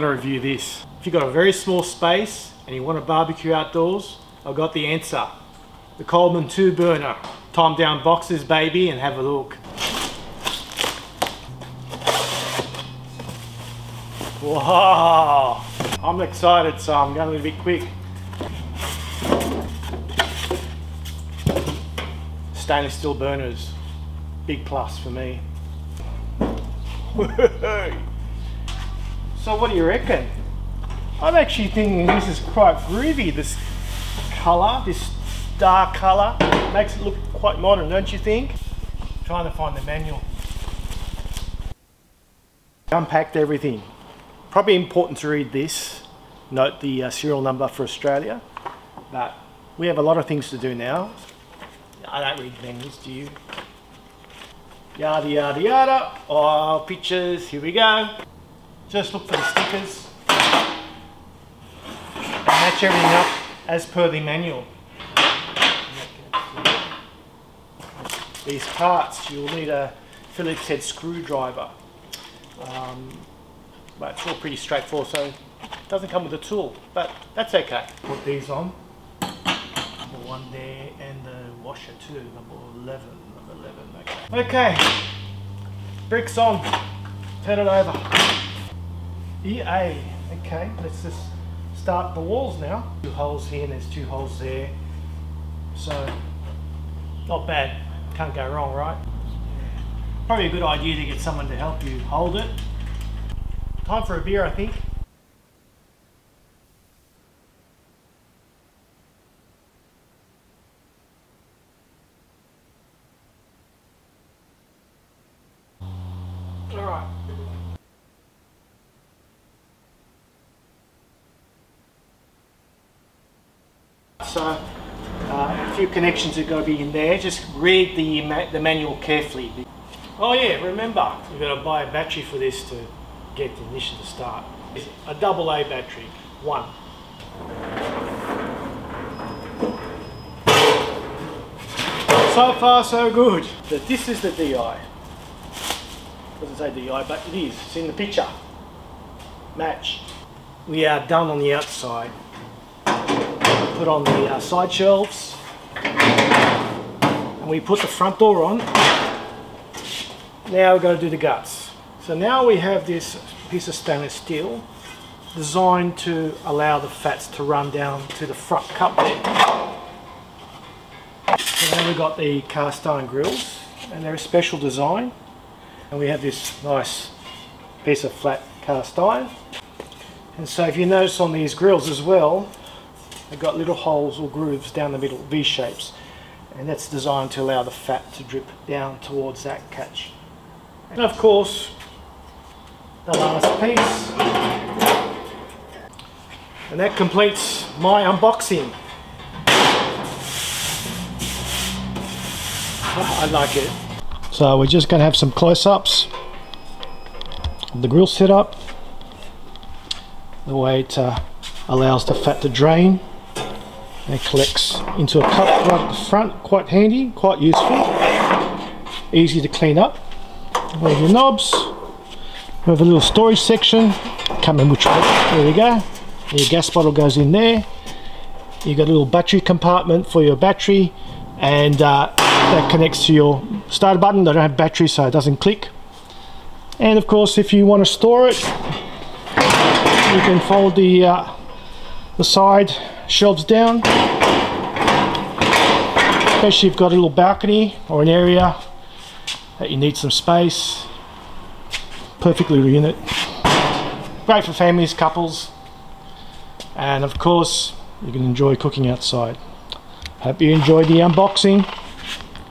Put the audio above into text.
gonna review this. If you've got a very small space and you want to barbecue outdoors, I've got the answer. The Coleman 2-burner. Time down boxes, baby, and have a look. Whoa! I'm excited, so I'm going a little bit quick. Stainless steel burners. Big plus for me. So what do you reckon? I'm actually thinking this is quite groovy, this colour, this dark colour. Makes it look quite modern, don't you think? I'm trying to find the manual. Unpacked everything. Probably important to read this. Note the serial number for Australia. But we have a lot of things to do now. I don't read menus, do you? Yada yada yada. Oh, pictures, here we go. Just look for the stickers. Match everything up as per the manual. These parts, you'll need a Phillips head screwdriver. But it's all pretty straightforward, so it doesn't come with a tool, but that's okay. Put these on. The one there and the washer too, number 11. Number 11, okay. Okay, bricks on. Turn it over. EA. Okay, let's just start the walls now. 2 holes here and there's 2 holes there. So, not bad. Can't go wrong, right? Probably a good idea to get someone to help you hold it. Time for a beer, I think. All right. So, a few connections are going to be in there. Just read the manual carefully. Oh yeah, remember, you've got to buy a battery for this too. Get the ignition to start. It's a AA battery, 1. So far, so good. But this is the DI. Doesn't say DI, but it is. It's in the picture. Match. We are done on the outside. Put on the side shelves, and we put the front door on. Now we're going to do the guts. So now we have this piece of stainless steel designed to allow the fats to run down to the front cup there. So now we've got the cast iron grills, and they're a special design. And we have this nice piece of flat cast iron. And so if you notice on these grills as well, they've got little holes or grooves down the middle, V-shapes. And that's designed to allow the fat to drip down towards that catch. And of course, the last piece, and that completes my unboxing. Oh, I like it. So we're just going to have some close-ups of the grill setup, the way it allows the fat to drain and collects into a cup right at the front. Quite handy, quite useful, easy to clean up. Leave your knobs. We have a little storage section. Can't remember which one. There we go. Your gas bottle goes in there. You've got a little battery compartment for your battery, and that connects to your starter button. They don't have battery, so it doesn't click. And of course, if you want to store it, you can fold the side shelves down. Especially if you've got a little balcony or an area that you need some space. Perfect little unit, great for families, couples, and of course you can enjoy cooking outside. Hope you enjoyed the unboxing.